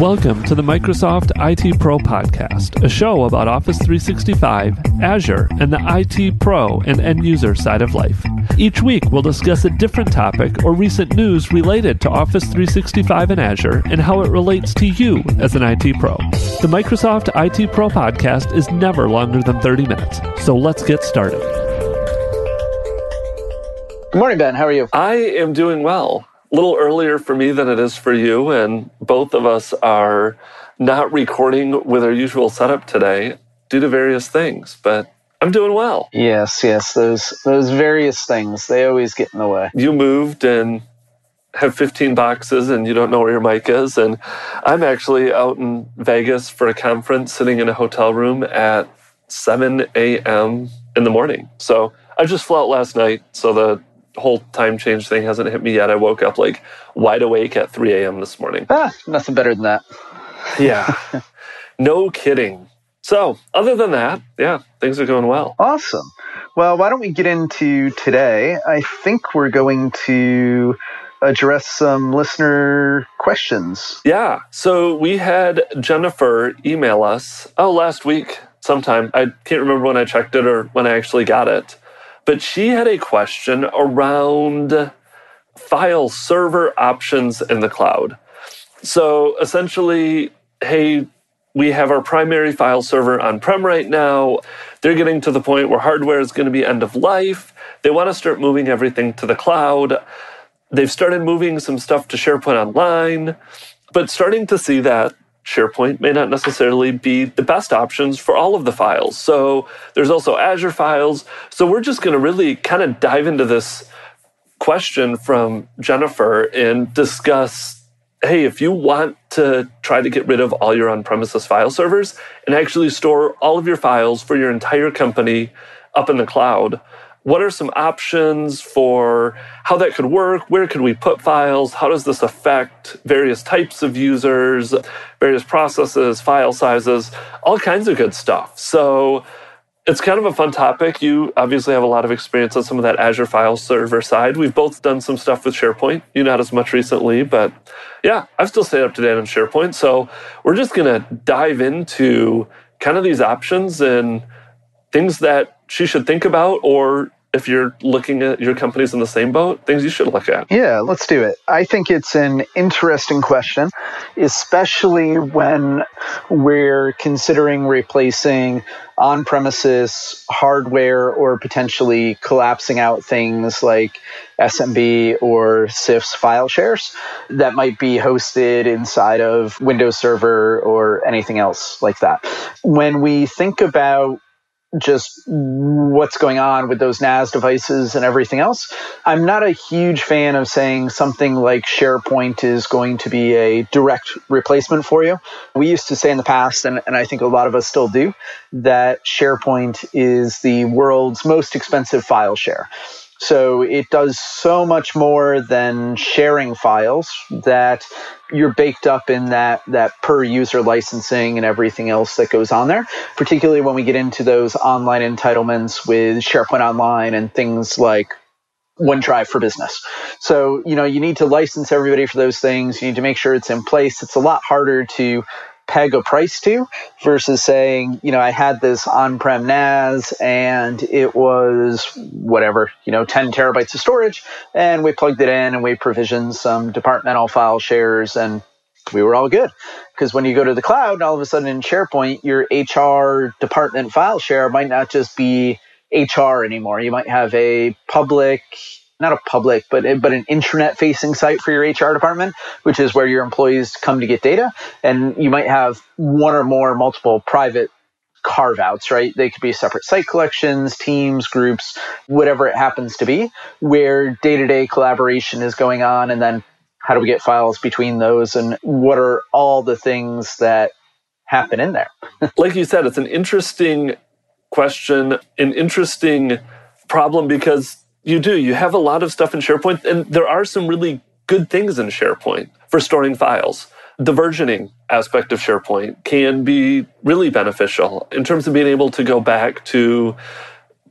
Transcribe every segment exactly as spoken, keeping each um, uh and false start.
Welcome to the Microsoft I T Pro Podcast, a show about Office three sixty-five, Azure, and the I T Pro and end-user side of life. Each week, we'll discuss a different topic or recent news related to Office three sixty-five and Azure and how it relates to you as an I T Pro. The Microsoft I T Pro Podcast is never longer than thirty minutes, so let's get started. Good morning, Ben. How are you? I am doing well. A little earlier for me than it is for you, and both of us are not recording with our usual setup today due to various things, but I'm doing well. Yes, yes, those those various things, they always get in the way. You moved and have fifteen boxes and you don't know where your mic is, and I'm actually out in Vegas for a conference sitting in a hotel room at seven a.m. in the morning. So I just flew out last night, so the whole time change thing hasn't hit me yet. I woke up like wide awake at three a.m. this morning. Ah, nothing better than that. Yeah. No kidding. So other than that, yeah, things are going well. Awesome. Well, why don't we get into today? I think we're going to address some listener questions. Yeah. So we had Jennifer email us, oh, last week sometime. I can't remember when I checked it or when I actually got it. But she had a question around file server options in the cloud. So essentially, hey, we have our primary file server on-prem right now. They're getting to the point where hardware is going to be end of life. They want to start moving everything to the cloud. They've started moving some stuff to SharePoint Online, but starting to see that SharePoint may not necessarily be the best options for all of the files. So there's also Azure Files. So we're just going to really kind of dive into this question from Jennifer and discuss, hey, if you want to try to get rid of all your on-premises file servers and actually store all of your files for your entire company up in the cloud, what are some options for how that could work? Where could we put files? How does this affect various types of users, various processes, file sizes, all kinds of good stuff? So it's kind of a fun topic. You obviously have a lot of experience on some of that Azure file server side. We've both done some stuff with SharePoint. You not as much recently, but yeah, I've still stayed up to date on SharePoint. So we're just going to dive into kind of these options and things that she should think about, or if you're looking at your companies in the same boat, things you should look at. Yeah, let's do it. I think it's an interesting question, especially when we're considering replacing on-premises hardware or potentially collapsing out things like S M B or C I F S file shares that might be hosted inside of Windows Server or anything else like that. When we think about just what's going on with those N A S devices and everything else, I'm not a huge fan of saying something like SharePoint is going to be a direct replacement for you. We used to say in the past, and, and I think a lot of us still do, that SharePoint is the world's most expensive file share. So it does so much more than sharing files that you're baked up in that, that per user licensing and everything else that goes on there, particularly when we get into those online entitlements with SharePoint Online and things like OneDrive for Business. So, you know, you need to license everybody for those things. You need to make sure it's in place. It's a lot harder to peg a price to versus saying, you know, I had this on-prem N A S and it was whatever, you know, ten terabytes of storage, and we plugged it in and we provisioned some departmental file shares and we were all good. Because when you go to the cloud, all of a sudden in SharePoint, your H R department file share might not just be H R anymore. You might have a public, not a public, but but an intranet-facing site for your H R department, which is where your employees come to get data. And you might have one or more multiple private carve-outs, right? They could be separate site collections, teams, groups, whatever it happens to be, where day-to-day collaboration is going on. And then how do we get files between those? And what are all the things that happen in there? Like you said, it's an interesting question, an interesting problem, because you do. You have a lot of stuff in SharePoint, and there are some really good things in SharePoint for storing files. The versioning aspect of SharePoint can be really beneficial in terms of being able to go back to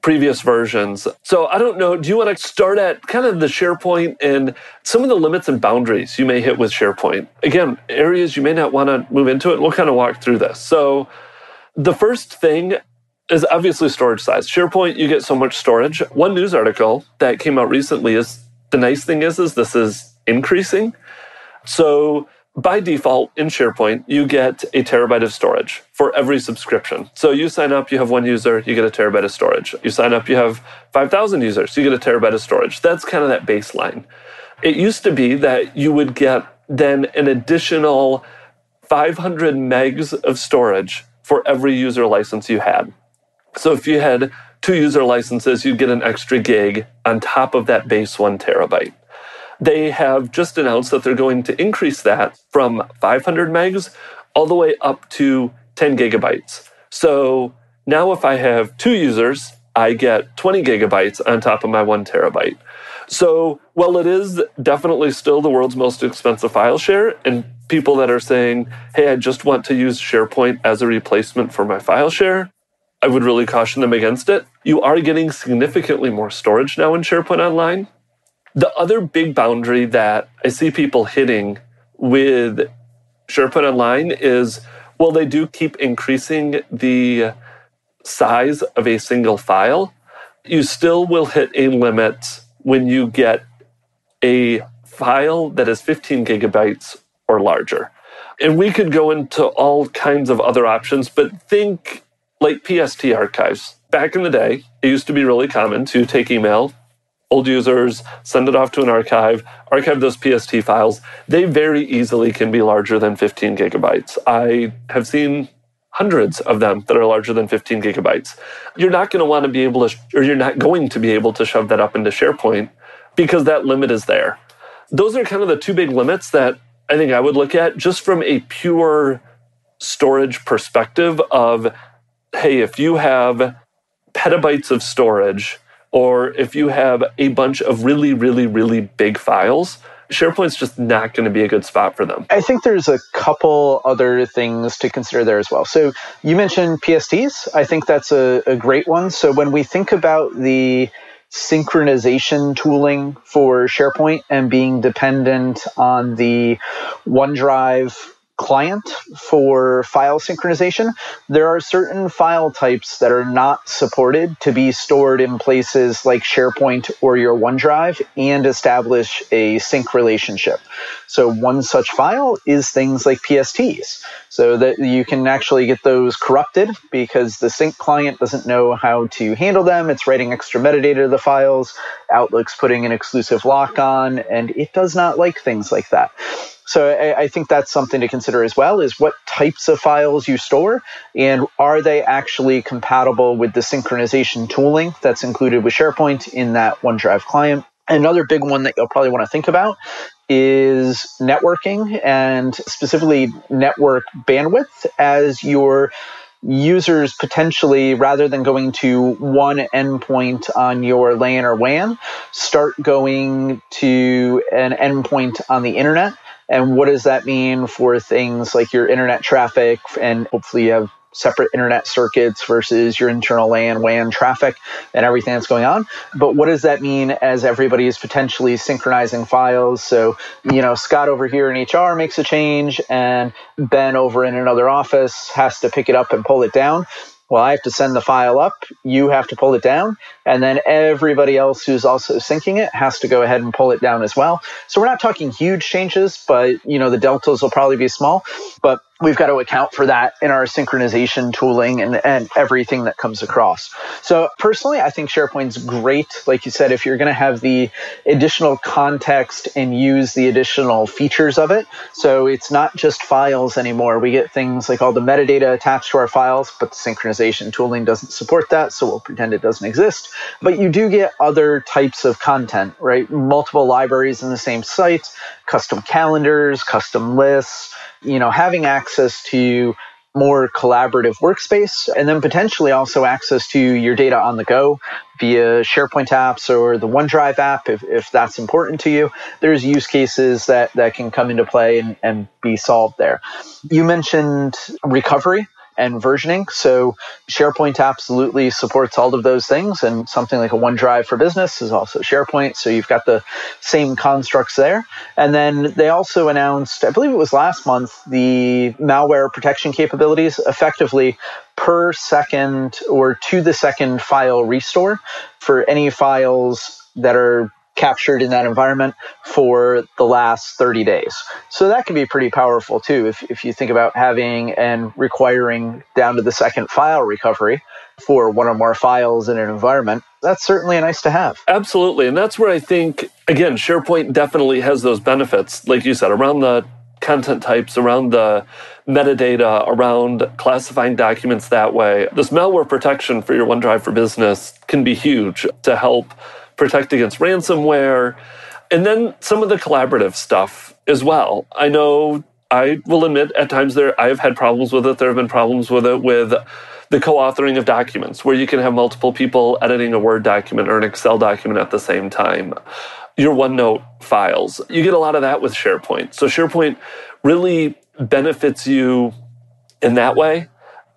previous versions. So I don't know, do you want to start at kind of the SharePoint and some of the limits and boundaries you may hit with SharePoint? Again, areas you may not want to move into it. We'll kind of walk through this. So the first thing is obviously storage size. SharePoint, you get so much storage. One news article that came out recently is, the nice thing is, is this is increasing. So by default in SharePoint, you get a terabyte of storage for every subscription. So you sign up, you have one user, you get a terabyte of storage. You sign up, you have five thousand users, you get a terabyte of storage. That's kind of that baseline. It used to be that you would get then an additional five hundred megs of storage for every user license you had. So if you had two user licenses, you'd get an extra gig on top of that base one terabyte. They have just announced that they're going to increase that from five hundred megs all the way up to ten gigabytes. So now if I have two users, I get twenty gigabytes on top of my one terabyte. So while it is definitely still the world's most expensive file share, and people that are saying, hey, I just want to use SharePoint as a replacement for my file share, I would really caution them against it. You are getting significantly more storage now in SharePoint Online. The other big boundary that I see people hitting with SharePoint Online is, well, they do keep increasing the size of a single file. You still will hit a limit when you get a file that is fifteen gigabytes or larger. And we could go into all kinds of other options, but think like P S T archives. Back in the day, it used to be really common to take email, old users, send it off to an archive, archive those P S T files. They very easily can be larger than fifteen gigabytes. I have seen hundreds of them that are larger than fifteen gigabytes. You're not going to want to be able to, or you're not going to be able to shove that up into SharePoint because that limit is there. Those are kind of the two big limits that I think I would look at just from a pure storage perspective of, hey, if you have petabytes of storage, or if you have a bunch of really, really, really big files, SharePoint's just not going to be a good spot for them. I think there's a couple other things to consider there as well. So you mentioned P S Ts. I think that's a, a great one. So when we think about the synchronization tooling for SharePoint and being dependent on the OneDrive client for file synchronization, there are certain file types that are not supported to be stored in places like SharePoint or your OneDrive and establish a sync relationship. So one such file is things like P S Ts, so that you can actually get those corrupted because the sync client doesn't know how to handle them. It's writing extra metadata to the files. Outlook's putting an exclusive lock on, and it does not like things like that. So I, I think that's something to consider as well, is what types of files you store, and are they actually compatible with the synchronization tooling that's included with SharePoint in that OneDrive client. Another big one that you'll probably want to think about is networking, and specifically network bandwidth, as your users potentially, rather than going to one endpoint on your LAN or W A N, start going to an endpoint on the internet. And what does that mean for things like your internet traffic? And hopefully you have separate internet circuits versus your internal LAN, W A N traffic and everything that's going on. But what does that mean as everybody is potentially synchronizing files? So, you know, Scott over here in H R makes a change and Ben over in another office has to pick it up and pull it down. Well, I have to send the file up, you have to pull it down, and then everybody else who's also syncing it has to go ahead and pull it down as well. So we're not talking huge changes, but you know the deltas will probably be small, but we've got to account for that in our synchronization tooling and, and everything that comes across. So personally, I think SharePoint's great. Like you said, if you're going to have the additional context and use the additional features of it. So it's not just files anymore. We get things like all the metadata attached to our files, but the synchronization tooling doesn't support that. So we'll pretend it doesn't exist. But you do get other types of content, right? Multiple libraries in the same site, custom calendars, custom lists, you know, having access to more collaborative workspace, and then potentially also access to your data on the go via SharePoint apps or the OneDrive app, if, if that's important to you. There's use cases that, that can come into play and, and be solved there. You mentioned recovery. and versioning. So SharePoint absolutely supports all of those things, and something like a OneDrive for Business is also SharePoint. So you've got the same constructs there. And then they also announced, I believe it was last month, the malware protection capabilities, effectively per second or to the second file restore for any files that are captured in that environment for the last thirty days. So that can be pretty powerful too, if, if you think about having and requiring down to the second file recovery for one or more files in an environment. That's certainly nice to have. Absolutely. And that's where I think, again, SharePoint definitely has those benefits, like you said, around the content types, around the metadata, around classifying documents that way. This malware protection for your OneDrive for Business can be huge to help protect against ransomware, and then some of the collaborative stuff as well. I know, I will admit, at times there I've had problems with it. There have been problems with it with the co-authoring of documents, where you can have multiple people editing a Word document or an Excel document at the same time. Your OneNote files. You get a lot of that with SharePoint. So SharePoint really benefits you in that way.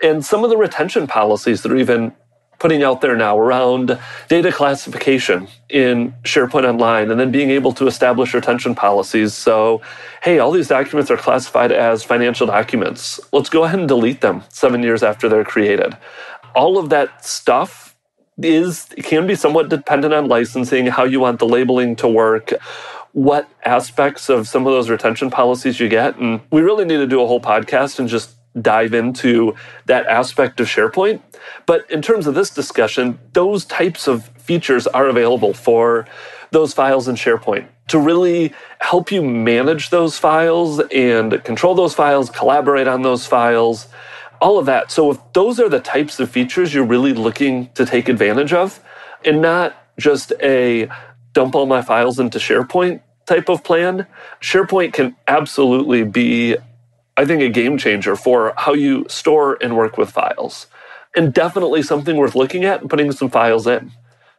And some of the retention policies that are even putting out there now around data classification in SharePoint Online, and then being able to establish retention policies. So, hey, all these documents are classified as financial documents. Let's go ahead and delete them seven years after they're created. All of that stuff is can be somewhat dependent on licensing, how you want the labeling to work, what aspects of some of those retention policies you get. And we really need to do a whole podcast and just dive into that aspect of SharePoint. But in terms of this discussion, those types of features are available for those files in SharePoint to really help you manage those files and control those files, collaborate on those files, all of that. So if those are the types of features you're really looking to take advantage of, and not just a dump all my files into SharePoint type of plan, SharePoint can absolutely be, I think, a game changer for how you store and work with files, and definitely something worth looking at and putting some files in.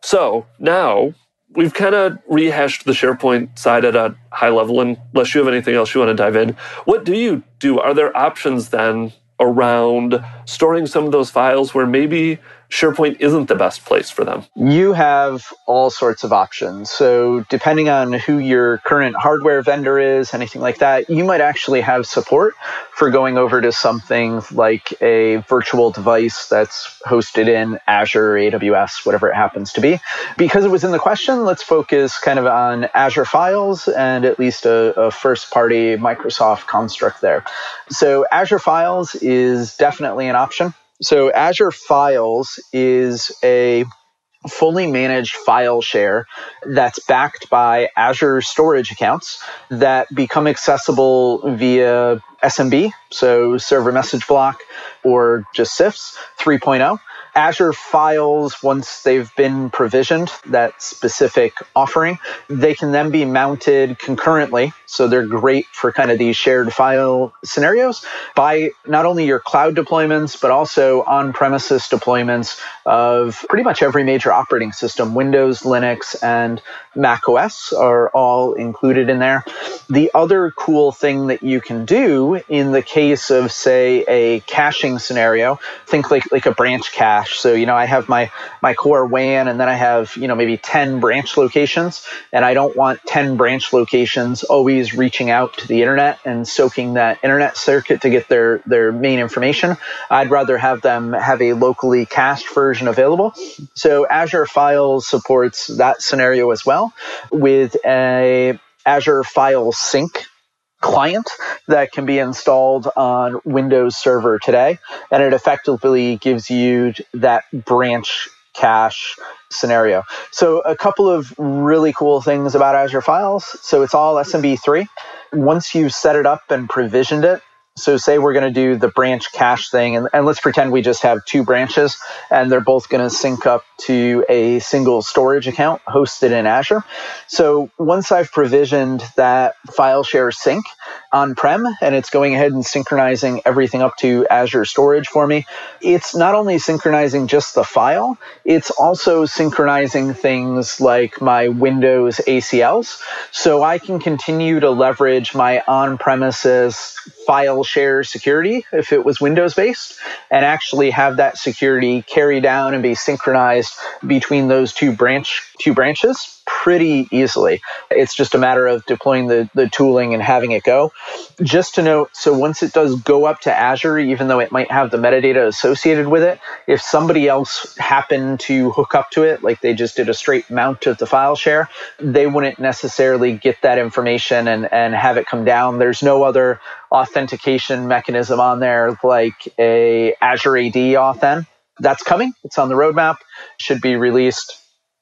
So now we've kind of rehashed the SharePoint side at a high level, unless you have anything else you want to dive in. What do you do? Are there options then around storing some of those files where maybe SharePoint isn't the best place for them? You have all sorts of options. So depending on who your current hardware vendor is, anything like that, you might actually have support for going over to something like a virtual device that's hosted in Azure, A W S, whatever it happens to be. Because it was in the question, let's focus kind of on Azure Files and at least a, a first-party Microsoft construct there. So Azure Files is definitely an option. So Azure Files is a fully managed file share that's backed by Azure storage accounts that become accessible via S M B, so server message block, or just C I F S three point oh. Azure Files, once they've been provisioned, that specific offering, they can then be mounted concurrently. So they're great for kind of these shared file scenarios by not only your cloud deployments, but also on-premises deployments of pretty much every major operating system. Windows, Linux, and Mac O S are all included in there. The other cool thing that you can do in the case of, say, a caching scenario, think like, like a branch cache. So, you know, I have my, my core W A N, and then I have, you know, maybe ten branch locations, and I don't want ten branch locations always reaching out to the internet and soaking that internet circuit to get their, their main information. I'd rather have them have a locally cached version available. So Azure Files supports that scenario as well with a Azure File Sync client that can be installed on Windows Server today. And it effectively gives you that branch cache scenario. So a couple of really cool things about Azure Files. So it's all S M B three. Once you've set it up and provisioned it, so say we're going to do the branch cache thing, and, and let's pretend we just have two branches, and they're both going to sync up to a single storage account hosted in Azure. So once I've provisioned that file share sync on-prem, and it's going ahead and synchronizing everything up to Azure storage for me, it's not only synchronizing just the file, it's also synchronizing things like my Windows A C Ls. So I can continue to leverage my on-premises file share security if it was Windows-based, and actually have that security carry down and be synchronized between those two branch two branches pretty easily. It's just a matter of deploying the, the tooling and having it go. Just to note, so once it does go up to Azure, even though it might have the metadata associated with it, if somebody else happened to hook up to it, like they just did a straight mount of the file share, they wouldn't necessarily get that information and, and have it come down. There's no other authentication mechanism on there like a Azure A D auth. That's coming. It's on the roadmap. Should be released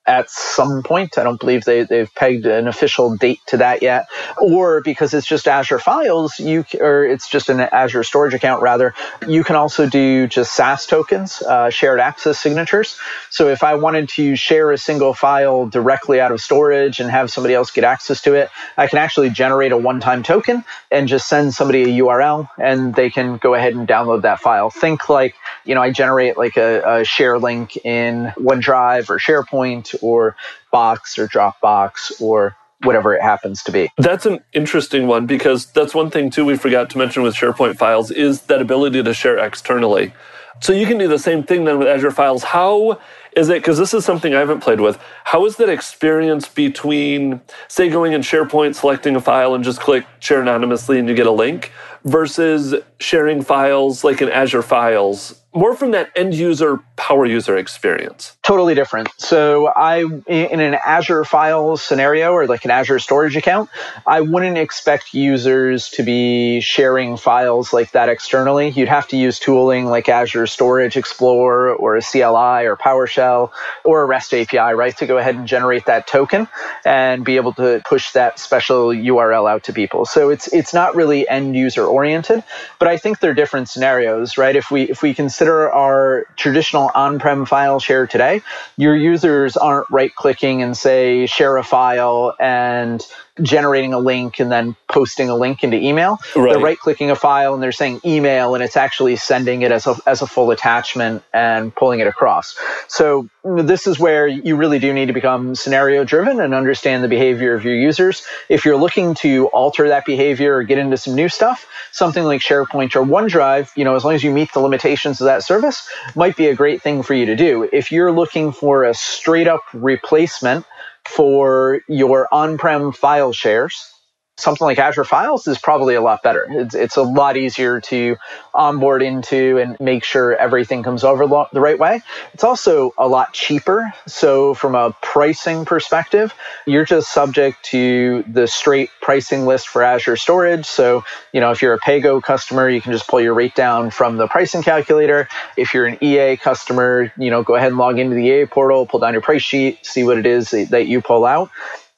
at some point. I don't believe they, they've pegged an official date to that yet. Or because it's just Azure Files, you or it's just an Azure Storage account, rather, you can also do just S A S tokens, uh, shared access signatures. So if I wanted to share a single file directly out of storage and have somebody else get access to it, I can actually generate a one-time token and just send somebody a U R L, and they can go ahead and download that file. Think like, you know, I generate like a, a share link in OneDrive or SharePoint or Box or Dropbox or whatever it happens to be. That's an interesting one, because that's one thing too we forgot to mention with SharePoint Files is that ability to share externally. So you can do the same thing then with Azure Files. How is it, because this is something I haven't played with, how is that experience between, say, going in SharePoint, selecting a file and just click share anonymously and you get a link, versus sharing files like in Azure Files, more from that end user, power user experience? Totally different. So I, in an Azure Files scenario or like an Azure Storage account, I wouldn't expect users to be sharing files like that externally. You'd have to use tooling like Azure Storage Explorer or a C L I or PowerShell or a REST A P I, right, to go ahead and generate that token and be able to push that special U R L out to people. So it's it's not really end user oriented, but I think they're different scenarios, right? If we if we consider our traditional on-prem file share today, your users aren't right-clicking and say, share a file and generating a link and then posting a link into email. Right. They're right-clicking a file and they're saying email, and it's actually sending it as a, as a full attachment and pulling it across. So this is where you really do need to become scenario-driven and understand the behavior of your users. If you're looking to alter that behavior or get into some new stuff, something like SharePoint or OneDrive, you know, as long as you meet the limitations of that service, might be a great thing for you to do. If you're looking for a straight-up replacement for your on-prem file shares, something like Azure Files is probably a lot better. It's, it's a lot easier to onboard into and make sure everything comes over lo- the right way. It's also a lot cheaper. So from a pricing perspective, you're just subject to the straight pricing list for Azure Storage. So, you know, if you're a PAYGO customer, you can just pull your rate down from the pricing calculator. If you're an E A customer, you know, go ahead and log into the E A portal, pull down your price sheet, see what it is that you pull out.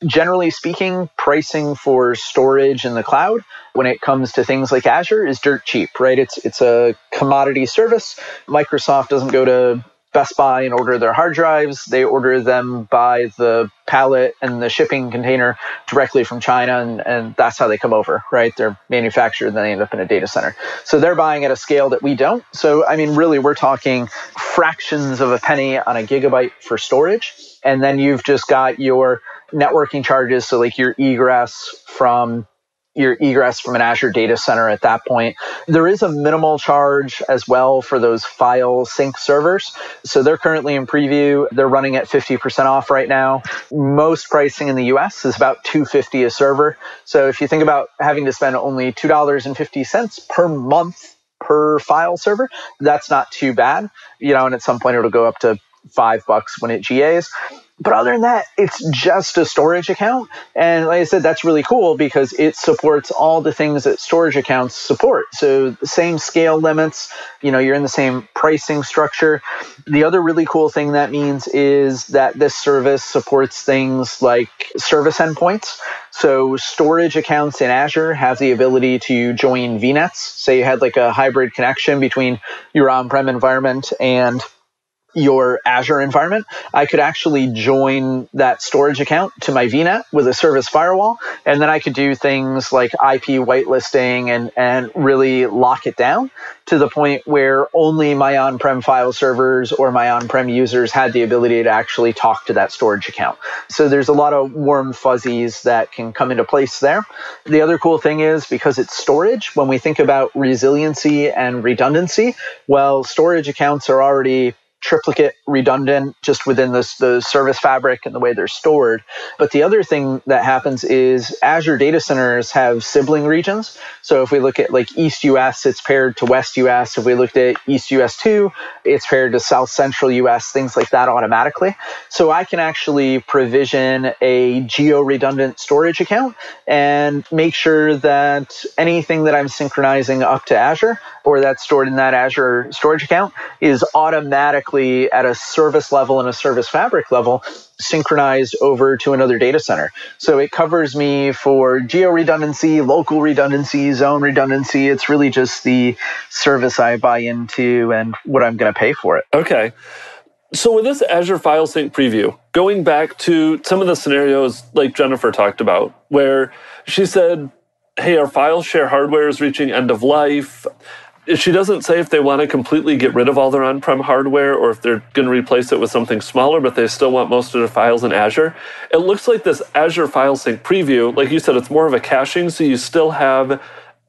Generally speaking, pricing for storage in the cloud when it comes to things like Azure is dirt cheap, right? It's it's a commodity service. Microsoft doesn't go to Best Buy and order their hard drives. They order them by the pallet and the shipping container directly from China, and, and that's how they come over, right? They're manufactured and then they end up in a data center. So they're buying at a scale that we don't. So, I mean, really, we're talking fractions of a penny on a gigabyte for storage. And then you've just got your networking charges, so like your egress from your egress from an Azure data center at that point. There is a minimal charge as well for those file sync servers. So they're currently in preview. They're running at fifty percent off right now. Most pricing in the U S is about two hundred fifty dollars a server. So if you think about having to spend only two dollars and fifty cents per month per file server, that's not too bad. You know, and at some point it'll go up to five bucks when it G As. But other than that, it's just a storage account. And like I said, that's really cool because it supports all the things that storage accounts support. So the same scale limits, you know, you're in the same pricing structure. The other really cool thing that means is that this service supports things like service endpoints. So storage accounts in Azure have the ability to join VNets. Say you had like a hybrid connection between your on-prem environment and your Azure environment, I could actually join that storage account to my VNet with a service firewall. And then I could do things like I P whitelisting and, and really lock it down to the point where only my on-prem file servers or my on-prem users had the ability to actually talk to that storage account. So there's a lot of warm fuzzies that can come into place there. The other cool thing is because it's storage, when we think about resiliency and redundancy, well, storage accounts are already triplicate redundant just within this, the service fabric and the way they're stored. But the other thing that happens is Azure data centers have sibling regions. So if we look at like East U S, it's paired to West U S. If we looked at East U S two, it's paired to South Central U S, things like that automatically. So I can actually provision a geo-redundant storage account and make sure that anything that I'm synchronizing up to Azure or that's stored in that Azure storage account is automatically at a service level and a service fabric level synchronized over to another data center. So it covers me for geo redundancy, local redundancy, zone redundancy. It's really just the service I buy into and what I'm going to pay for it. Okay. So with this Azure File Sync preview, going back to some of the scenarios like Jennifer talked about, where she said, hey, our file share hardware is reaching end of life. She doesn't say if they want to completely get rid of all their on-prem hardware or if they're going to replace it with something smaller, but they still want most of their files in Azure. It looks like this Azure File Sync preview, like you said, it's more of a caching, so you still have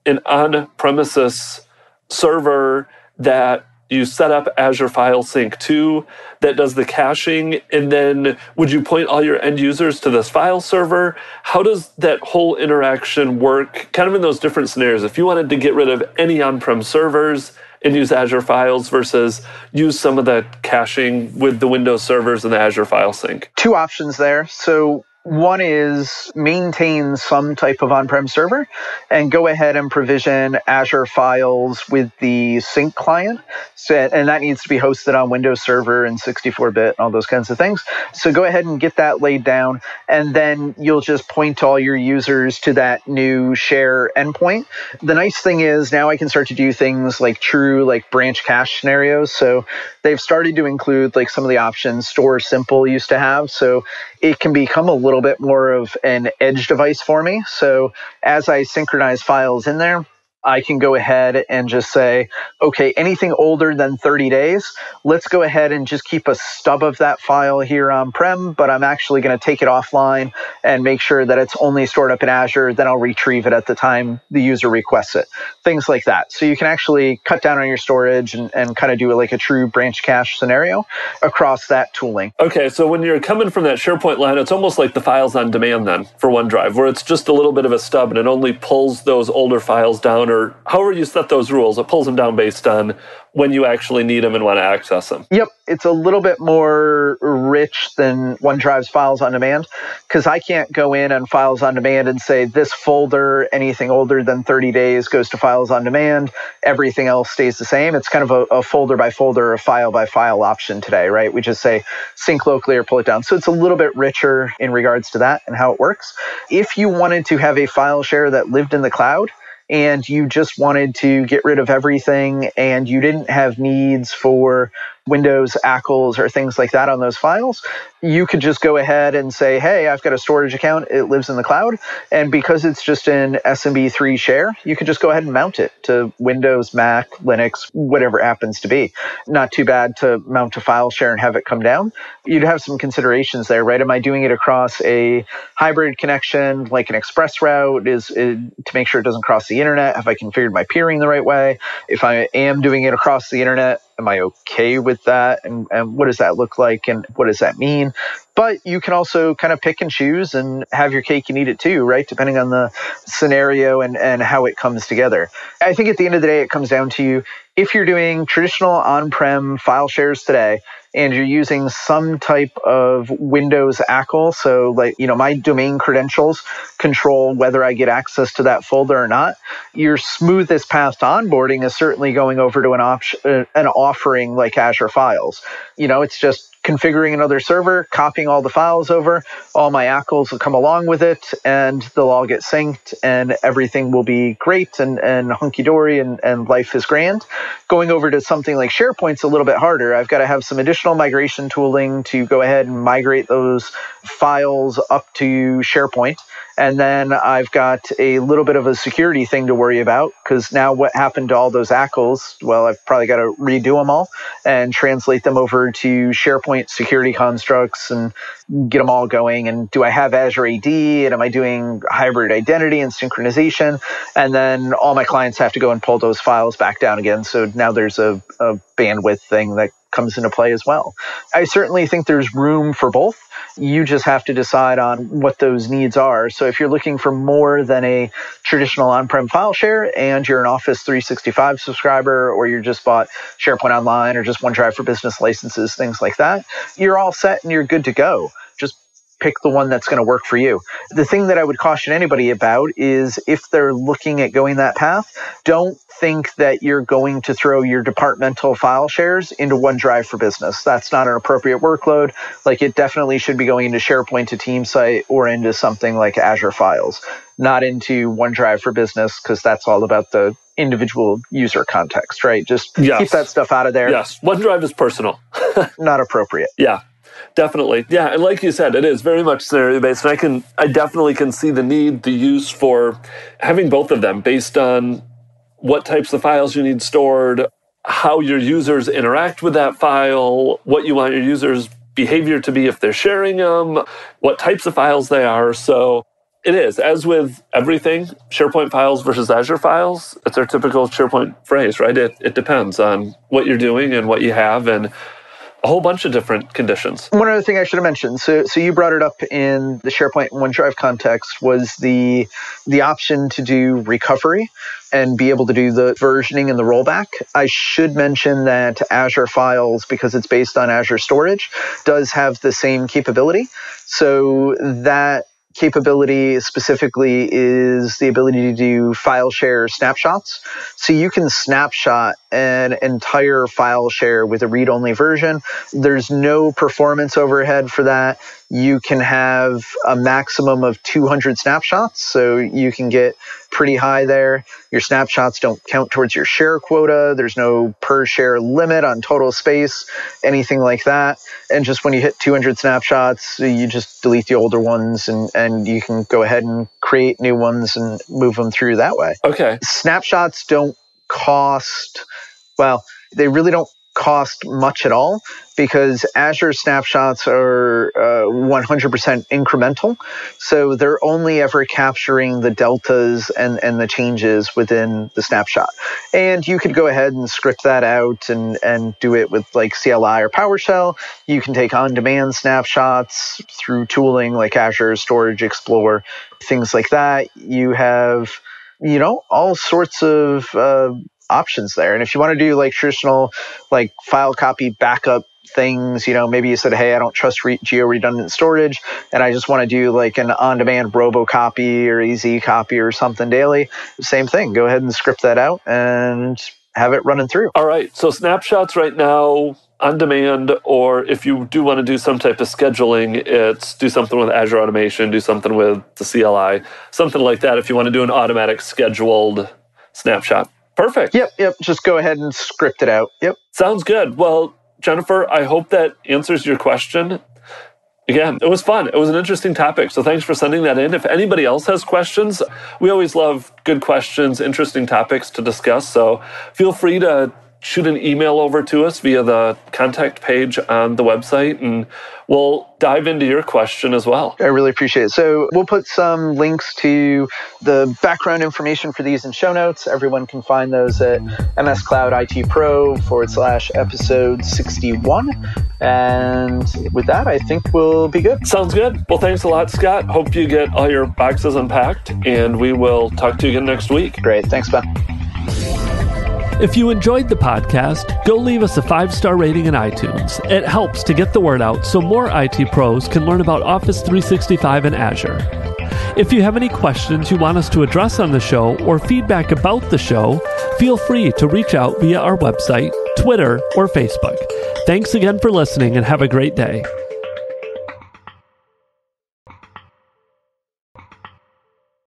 an on-premises server that you set up Azure File Sync to that does the caching, and then would you point all your end users to this file server? How does that whole interaction work kind of in those different scenarios? If you wanted to get rid of any on-prem servers and use Azure Files versus use some of the caching with the Windows servers and the Azure File Sync? Two options there. So one is maintain some type of on-prem server and go ahead and provision Azure Files with the Sync client. So, and that needs to be hosted on Windows Server and sixty-four bit and all those kinds of things. So go ahead and get that laid down. And then you'll just point all your users to that new share endpoint. The nice thing is now I can start to do things like true like branch cache scenarios. So they've started to include like some of the options Store Simple used to have. So it can become a little bit more of an edge device for me. So as I synchronize files in there, I can go ahead and just say, okay, anything older than thirty days, let's go ahead and just keep a stub of that file here on-prem, but I'm actually going to take it offline and make sure that it's only stored up in Azure. Then I'll retrieve it at the time the user requests it, things like that. So you can actually cut down on your storage and, and kind of do like a true branch cache scenario across that tooling. Okay, so when you're coming from that SharePoint line, it's almost like the files on demand then for OneDrive, where it's just a little bit of a stub and it only pulls those older files down, or however you set those rules, it pulls them down based on when you actually need them and want to access them. Yep. It's a little bit more rich than OneDrive's Files on Demand because I can't go in on Files on Demand and say this folder, anything older than thirty days goes to Files on Demand. Everything else stays the same. It's kind of a, a folder by folder, a file by file option today, right? We just say sync locally or pull it down. So it's a little bit richer in regards to that and how it works. If you wanted to have a file share that lived in the cloud, and you just wanted to get rid of everything and you didn't have needs for Windows A C Ls or things like that on those files, you could just go ahead and say, hey, I've got a storage account. It lives in the cloud. And because it's just an S M B three share, you could just go ahead and mount it to Windows, Mac, Linux, whatever it happens to be. Not too bad to mount a file share and have it come down. You'd have some considerations there, right? Am I doing it across a hybrid connection, like an express route, is it, to make sure it doesn't cross the internet? Have I configured my peering the right way? If I am doing it across the internet, am I okay with that? And, and what does that look like? And what does that mean? But you can also kind of pick and choose and have your cake and eat it too, right? Depending on the scenario and, and how it comes together. I think at the end of the day, it comes down to if you're doing traditional on-prem file shares today, and you're using some type of Windows A C L, so like, you know, my domain credentials control whether I get access to that folder or not, your smoothest path to onboarding is certainly going over to an, op- an offering like Azure Files. You know, it's just configuring another server, copying all the files over, all my A C Ls will come along with it, and they'll all get synced, and everything will be great and, and hunky-dory, and, and life is grand. Going over to something like SharePoint's a little bit harder. I've got to have some additional migration tooling to go ahead and migrate those files up to SharePoint. And then I've got a little bit of a security thing to worry about, because now what happened to all those A C Ls? Well, I've probably got to redo them all and translate them over to SharePoint security constructs and get them all going. And do I have Azure A D? And am I doing hybrid identity and synchronization? And then all my clients have to go and pull those files back down again. So now there's a, a bandwidth thing that comes into play as well. I certainly think there's room for both. You just have to decide on what those needs are. So if you're looking for more than a traditional on-prem file share, and you're an Office three sixty-five subscriber, or you just bought SharePoint Online or just OneDrive for Business licenses, things like that, you're all set and you're good to go. Just pick the one that's going to work for you. The thing that I would caution anybody about is if they're looking at going that path, don't think that you're going to throw your departmental file shares into OneDrive for Business. That's not an appropriate workload. Like, it definitely should be going into SharePoint, to TeamSite, or into something like Azure Files, not into OneDrive for Business, because that's all about the individual user context, right? Just yes. Keep that stuff out of there. Yes, OneDrive is personal. Not appropriate. Yeah. Definitely. Yeah. And like you said, it is very much scenario based. And I can, I definitely can see the need, the use for having both of them based on what types of files you need stored, how your users interact with that file, what you want your users' behavior to be if they're sharing them, what types of files they are. So it is, as with everything, SharePoint files versus Azure files, it's our typical SharePoint phrase, right? It, it depends on what you're doing and what you have, and a whole bunch of different conditions. One other thing I should have mentioned, so so you brought it up in the SharePoint and OneDrive context, was the the option to do recovery and be able to do the versioning and the rollback. I should mention that Azure Files, because it's based on Azure Storage, does have the same capability. So that capability specifically is the ability to do file share snapshots. So you can snapshot an entire file share with a read-only version. There's no performance overhead for that. You can have a maximum of two hundred snapshots, so you can get pretty high there. Your snapshots don't count towards your share quota. There's no per share limit on total space, anything like that. And just when you hit two hundred snapshots, you just delete the older ones, and, and you can go ahead and create new ones and move them through that way. Okay. Snapshots don't cost, well, they really don't cost much at all, because Azure snapshots are uh, one hundred percent incremental. So they're only ever capturing the deltas and, and the changes within the snapshot. And you could go ahead and script that out and, and do it with like C L I or PowerShell. You can take on-demand snapshots through tooling like Azure Storage Explorer, things like that. You have, you know, all sorts of uh, options there. And if you want to do like traditional, like file copy backup things, you know, maybe you said, hey, I don't trust re- geo-redundant storage, and I just want to do like an on-demand Robocopy or E Z copy or something daily, same thing. Go ahead and script that out and have it running through. All right. So snapshots right now, on demand, or if you do want to do some type of scheduling, it's do something with Azure Automation, do something with the C L I, something like that if you want to do an automatic scheduled snapshot. Perfect. Yep, yep. Just go ahead and script it out. Yep. Sounds good. Well, Jennifer, I hope that answers your question. Again, it was fun. It was an interesting topic. So thanks for sending that in. If anybody else has questions, we always love good questions, interesting topics to discuss. So feel free to shoot an email over to us via the contact page on the website, and we'll dive into your question as well. I really appreciate it. So we'll put some links to the background information for these in show notes. Everyone can find those at M S Cloud I T Pro forward slash episode sixty-one. And with that, I think we'll be good. Sounds good. Well, thanks a lot, Scott. Hope you get all your boxes unpacked, and we will talk to you again next week. Great. Thanks, Ben. If you enjoyed the podcast, go leave us a five-star rating in iTunes. It helps to get the word out so more I T pros can learn about Office three sixty-five and Azure. If you have any questions you want us to address on the show or feedback about the show, feel free to reach out via our website, Twitter, or Facebook. Thanks again for listening and have a great day.